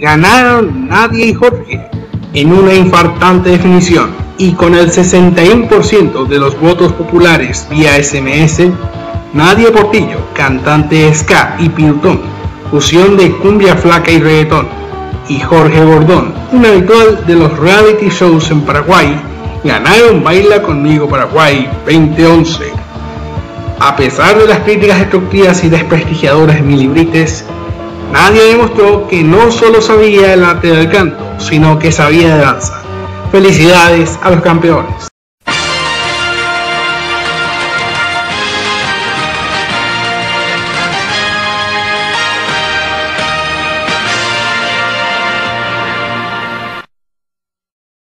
ganaron Nadia y Jorge en una infartante definición, y con el 61% de los votos populares vía SMS, Nadia Portillo, cantante SKA, y Pirutón, fusión de cumbia flaca y reggaetón, y Jorge Bordón, un habitual de los reality shows en Paraguay, ganaron Baila Conmigo Paraguay 2011. A pesar de las críticas destructivas y desprestigiadoras de Mili Brítez, Nadia demostró que no solo sabía el arte del canto, sino que sabía de danza. Felicidades a los campeones.